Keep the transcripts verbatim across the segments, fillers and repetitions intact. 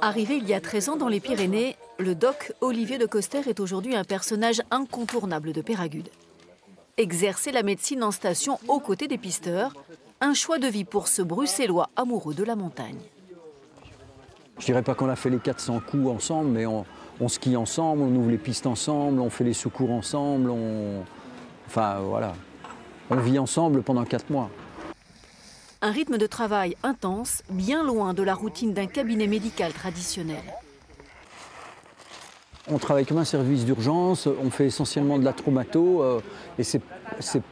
Arrivé il y a treize ans dans les Pyrénées, le doc Olivier de Coster est aujourd'hui un personnage incontournable de Peyragudes. Exercer la médecine en station aux côtés des pisteurs, un choix de vie pour ce Bruxellois amoureux de la montagne. Je dirais pas qu'on a fait les quatre cents coups ensemble, mais on, on skie ensemble, on ouvre les pistes ensemble, on fait les secours ensemble, on... Enfin, voilà. On vit ensemble pendant quatre mois. Un rythme de travail intense, bien loin de la routine d'un cabinet médical traditionnel. On travaille comme un service d'urgence, on fait essentiellement de la traumato euh, et c'est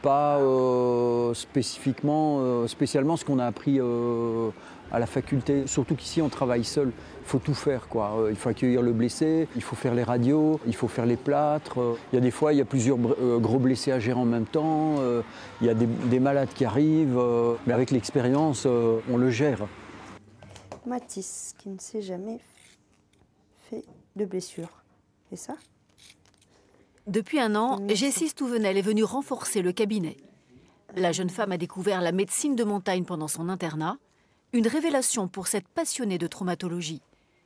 pas euh, spécifiquement, euh, spécialement ce qu'on a appris euh, à la faculté. Surtout qu'ici on travaille seul, il faut tout faire quoi. Il faut accueillir le blessé, il faut faire les radios, il faut faire les plâtres. Il y a des fois, il y a plusieurs euh, gros blessés à gérer en même temps, euh, il y a des, des malades qui arrivent, euh, mais avec l'expérience, euh, on le gère. Mathis, qui ne s'est jamais fait de blessure. Ça. Depuis un an, Jessie Stouvenel est venue renforcer le cabinet. La jeune femme a découvert la médecine de montagne pendant son internat. Une révélation pour cette passionnée de traumatologie.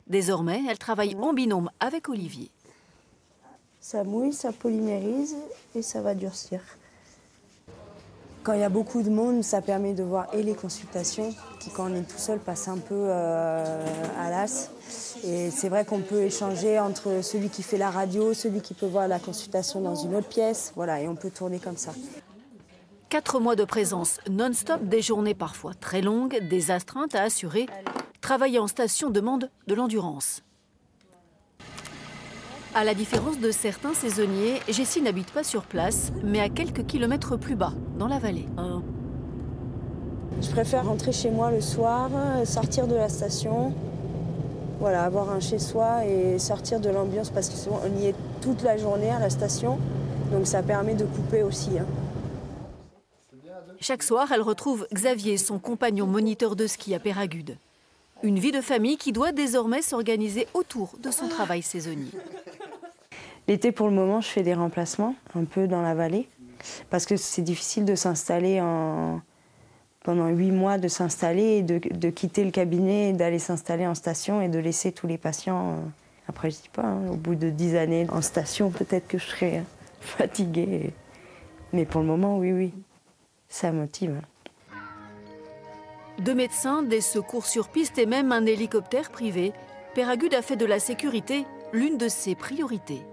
Désormais, elle travaille en binôme avec Olivier. Ça mouille, ça polymérise et ça va durcir. Quand il y a beaucoup de monde, ça permet de voir et les consultations, qui quand on est tout seul passent un peu euh, à l'as. Et c'est vrai qu'on peut échanger entre celui qui fait la radio, celui qui peut voir la consultation dans une autre pièce, voilà, et on peut tourner comme ça. Quatre mois de présence non-stop, des journées parfois très longues, des astreintes à assurer. Travailler en station demande de l'endurance. À la différence de certains saisonniers, Jessie n'habite pas sur place, mais à quelques kilomètres plus bas, dans la vallée. Je préfère rentrer chez moi le soir, sortir de la station, voilà, avoir un chez-soi et sortir de l'ambiance, parce que souvent on y est toute la journée à la station, donc ça permet de couper aussi. Hein. Chaque soir, elle retrouve Xavier, son compagnon moniteur de ski à Peyragudes. Une vie de famille qui doit désormais s'organiser autour de son travail saisonnier. L'été, pour le moment, je fais des remplacements, un peu dans la vallée, parce que c'est difficile de s'installer en... pendant huit mois, de s'installer, de, de quitter le cabinet, d'aller s'installer en station et de laisser tous les patients. Après, je ne dis pas, hein, au bout de dix années en station, peut-être que je serai fatiguée. Mais pour le moment, oui, oui, ça motive. Deux médecins, des secours sur piste et même un hélicoptère privé, Peyragudes a fait de la sécurité l'une de ses priorités.